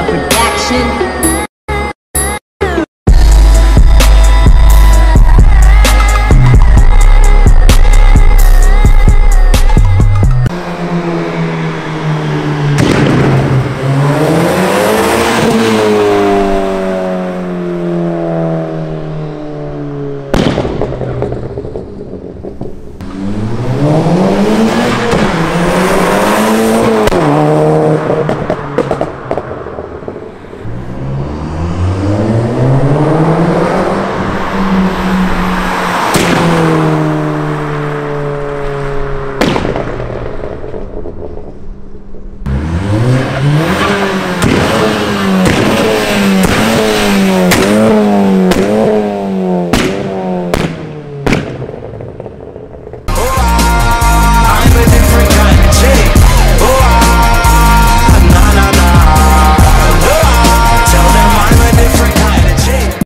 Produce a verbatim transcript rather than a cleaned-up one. of production.